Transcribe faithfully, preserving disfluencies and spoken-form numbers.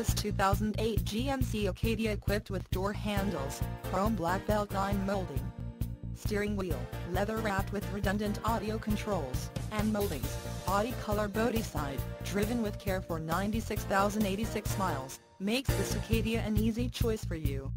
this two thousand eight G M C Acadia equipped with door handles, chrome black belt line molding, steering wheel, leather wrapped with redundant audio controls, and moldings, body color body side, driven with care for ninety-six thousand eighty-six miles, makes this Acadia an easy choice for you.